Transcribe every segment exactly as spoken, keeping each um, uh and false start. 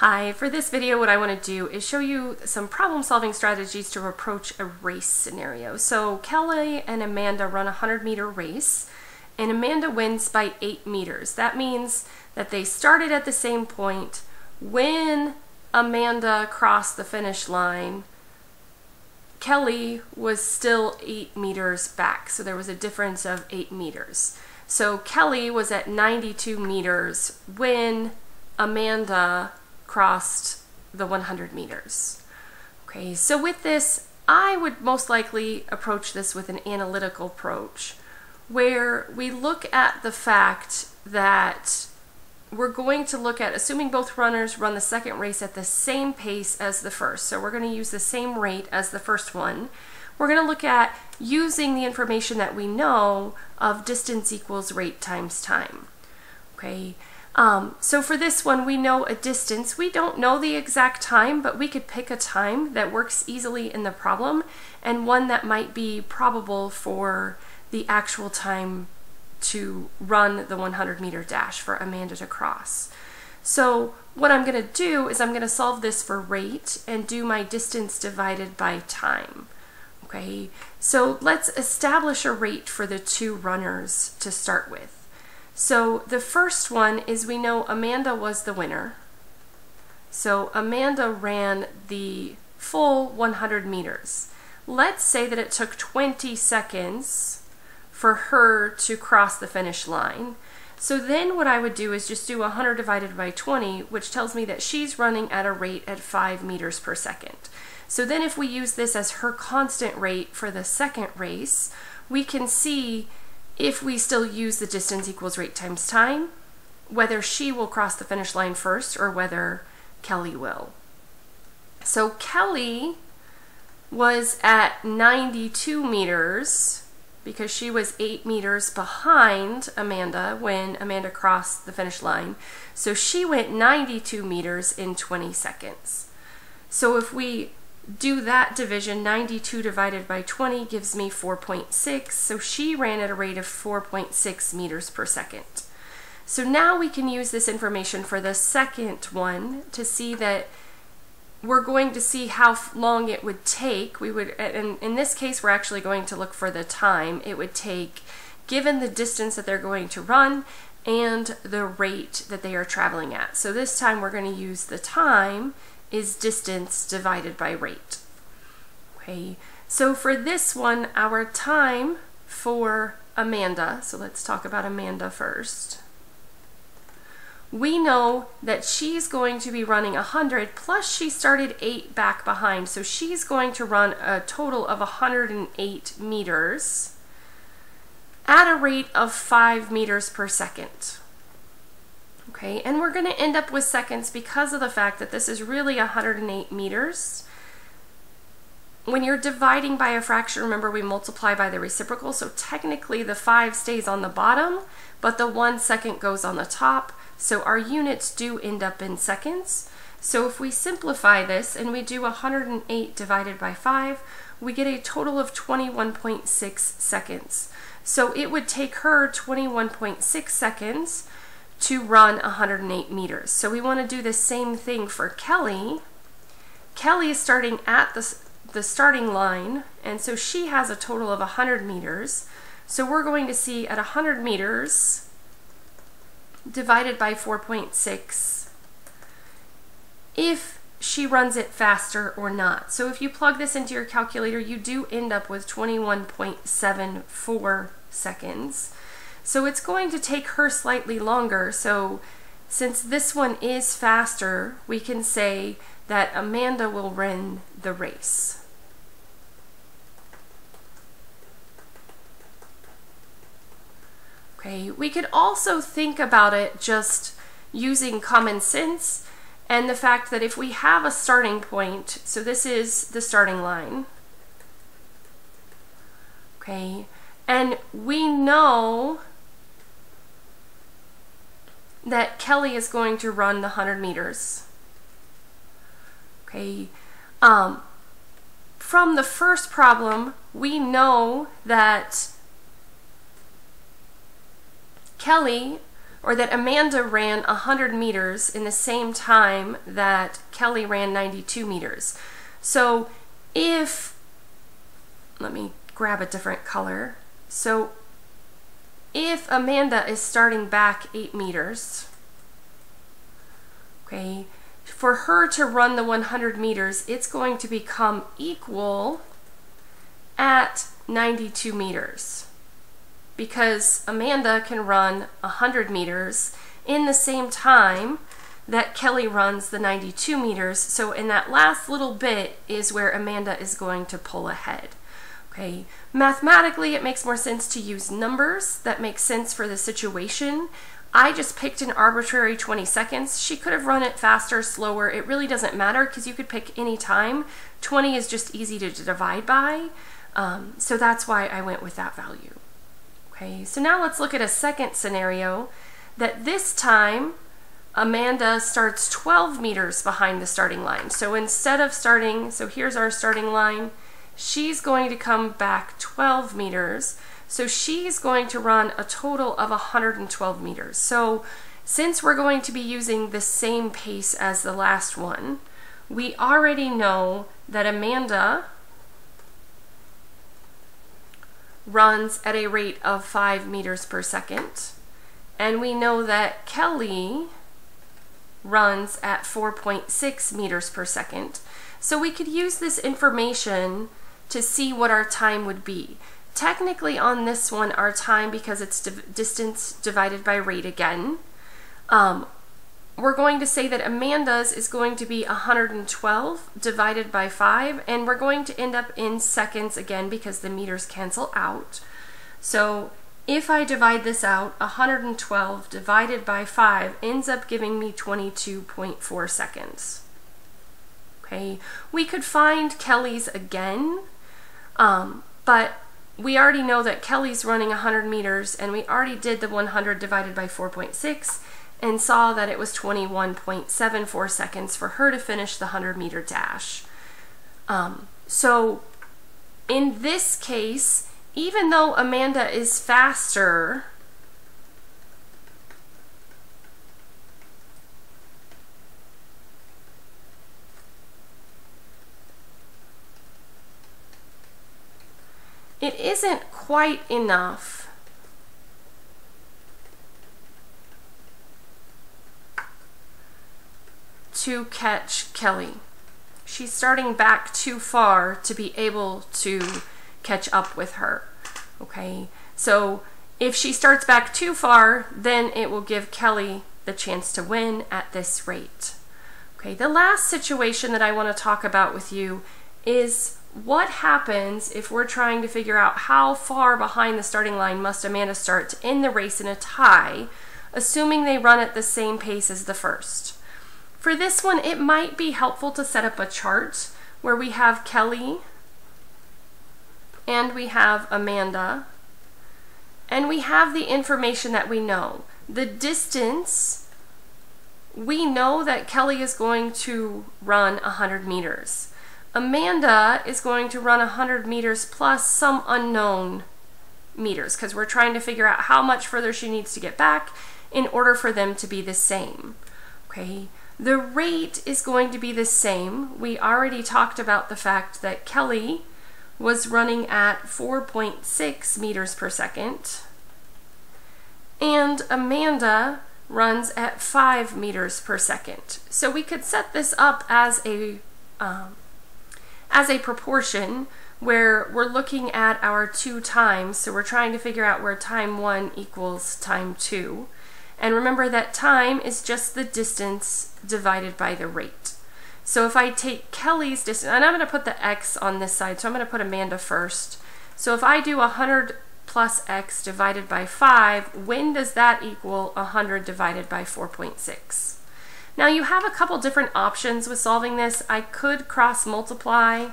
Hi, for this video what I want to do is show you some problem solving strategies to approach a race scenario. So Kelly and Amanda run a one hundred meter race and Amanda wins by eight meters. That means that they started at the same point. When Amanda crossed the finish line, Kelly was still eight meters back, so there was a difference of eight meters. So Kelly was at ninety-two meters when Amanda crossed the one hundred meters. Okay, so with this, I would most likely approach this with an analytical approach where we look at the fact that we're going to look at, assuming both runners run the second race at the same pace as the first, so we're going to use the same rate as the first one. We're going to look at using the information that we know of distance equals rate times time. Okay. Um, so for this one, we know a distance. We don't know the exact time, but we could pick a time that works easily in the problem and one that might be probable for the actual time to run the one hundred meter dash for Amanda to cross. So what I'm going to do is I'm going to solve this for rate and do my distance divided by time. Okay, so let's establish a rate for the two runners to start with. So the first one is, we know Amanda was the winner. So Amanda ran the full one hundred meters. Let's say that it took twenty seconds for her to cross the finish line. So then what I would do is just do one hundred divided by twenty, which tells me that she's running at a rate at five meters per second. So then if we use this as her constant rate for the second race, we can see, if we still use the distance equals rate times time, whether she will cross the finish line first or whether Kelly will. So Kelly was at ninety-two meters because she was eight meters behind Amanda when Amanda crossed the finish line. So she went ninety-two meters in twenty seconds. So if we do that division, ninety-two divided by twenty gives me four point six, so she ran at a rate of four point six meters per second. So now we can use this information for the second one to see that we're going to see how long it would take. We would, and in this case we're actually going to look for the time it would take given the distance that they're going to run and the rate that they are traveling at. So this time we're going to use the time is distance divided by rate. Okay, so for this one, our time for Amanda, so let's talk about Amanda first. We know that she's going to be running one hundred, plus she started eight back behind, so she's going to run a total of one hundred eight meters at a rate of five meters per second. Okay, and we're going to end up with seconds because of the fact that this is really one hundred eight meters. When you're dividing by a fraction, remember we multiply by the reciprocal, so technically the five stays on the bottom, but the one second goes on the top, so our units do end up in seconds. So if we simplify this and we do one hundred eight divided by five, we get a total of twenty-one point six seconds. So it would take her twenty-one point six seconds to run one hundred eight meters. So we want to do the same thing for Kelly. Kelly is starting at the, the starting line, and so she has a total of one hundred meters. So we're going to see at one hundred meters divided by four point six if she runs it faster or not. So if you plug this into your calculator, you do end up with twenty-one point seven four seconds. So it's going to take her slightly longer. So since this one is faster, we can say that Amanda will win the race. Okay, we could also think about it just using common sense and the fact that if we have a starting point, so this is the starting line, okay, and we know that Kelly is going to run the one hundred meters. Okay, um, from the first problem, we know that Kelly, or that Amanda ran one hundred meters in the same time that Kelly ran ninety-two meters. So if, let me grab a different color. So if Amanda is starting back eight meters, okay, for her to run the one hundred meters, it's going to become equal at ninety-two meters, because Amanda can run one hundred meters in the same time that Kelly runs the ninety-two meters. So in that last little bit is where Amanda is going to pull ahead. Okay, mathematically it makes more sense to use numbers that make sense for the situation. I just picked an arbitrary twenty seconds. She could have run it faster, slower. It really doesn't matter because you could pick any time. twenty is just easy to divide by. Um, so that's why I went with that value. Okay, so now let's look at a second scenario that this time Amanda starts twelve meters behind the starting line. So instead of starting, so here's our starting line, she's going to come back twelve meters. So she's going to run a total of one hundred twelve meters. So since we're going to be using the same pace as the last one, we already know that Amanda runs at a rate of five meters per second. And we know that Kelly runs at four point six meters per second. So we could use this information to see what our time would be. Technically on this one, our time, because it's di- distance divided by rate again, um, we're going to say that Amanda's is going to be one hundred twelve divided by five, and we're going to end up in seconds again because the meters cancel out. So if I divide this out, one hundred twelve divided by five ends up giving me twenty-two point four seconds. Okay, we could find Kelly's again, um, but we already know that Kelly's running one hundred meters, and we already did the one hundred divided by four point six and saw that it was twenty-one point seven four seconds for her to finish the one hundred meter dash. Um, so in this case, even though Amanda is faster, it isn't quite enough to catch Kelly. She's starting back too far to be able to catch up with her. Okay, so if she starts back too far, then it will give Kelly the chance to win at this rate. Okay, the last situation that I want to talk about with you is what happens if we're trying to figure out how far behind the starting line must Amanda start to end the race in a tie, assuming they run at the same pace as the first. For this one, it might be helpful to set up a chart where we have Kelly and we have Amanda, and we have the information that we know. The distance, we know that Kelly is going to run one hundred meters. Amanda is going to run one hundred meters plus some unknown meters, because we're trying to figure out how much further she needs to get back in order for them to be the same. Okay, the rate is going to be the same. We already talked about the fact that Kelly was running at four point six meters per second, and Amanda runs at five meters per second. So we could set this up as a um, as a proportion where we're looking at our two times. So we're trying to figure out where time one equals time two. And remember that time is just the distance divided by the rate. So if I take Kelly's distance, and I'm going to put the X on this side, so I'm going to put Amanda first. So if I do one hundred plus X divided by five, when does that equal one hundred divided by four point six? Now you have a couple different options with solving this. I could cross multiply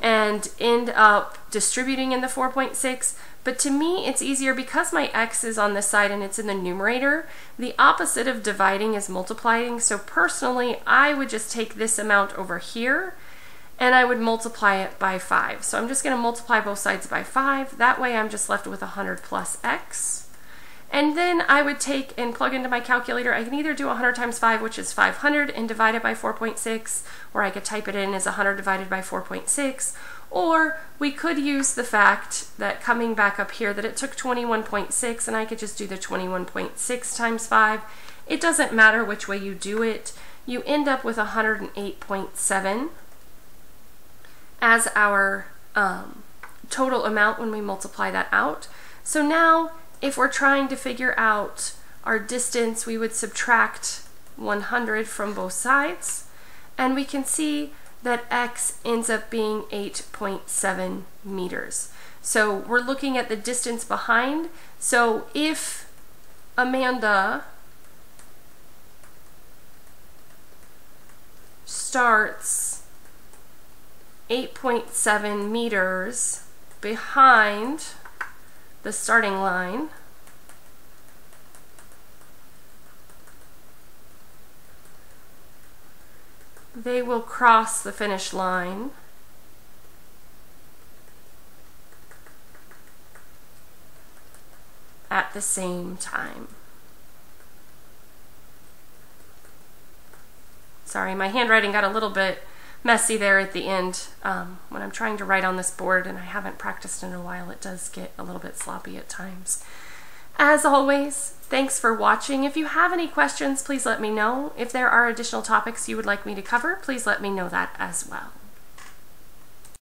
and end up distributing in the four point six, but to me it's easier because my X is on this side and it's in the numerator. The opposite of dividing is multiplying, so personally I would just take this amount over here and I would multiply it by five. So I'm just going to multiply both sides by five. That way I'm just left with one hundred plus X. And then I would take and plug into my calculator. I can either do one hundred times five, which is five hundred, and divide it by four point six, or I could type it in as one hundred divided by four point six, or we could use the fact that coming back up here that it took twenty-one point six, and I could just do the twenty-one point six times five. It doesn't matter which way you do it. You end up with one hundred eight point seven as our um, total amount when we multiply that out. So now, if we're trying to figure out our distance, we would subtract one hundred from both sides, and we can see that x ends up being eight point seven meters. So we're looking at the distance behind. So if Amanda starts eight point seven meters behind the starting line, they will cross the finish line at the same time. Sorry, my handwriting got a little bit messy there at the end. Um, when I'm trying to write on this board, and I haven't practiced in a while, it does get a little bit sloppy at times. As always, thanks for watching. If you have any questions, please let me know. If there are additional topics you would like me to cover, please let me know that as well.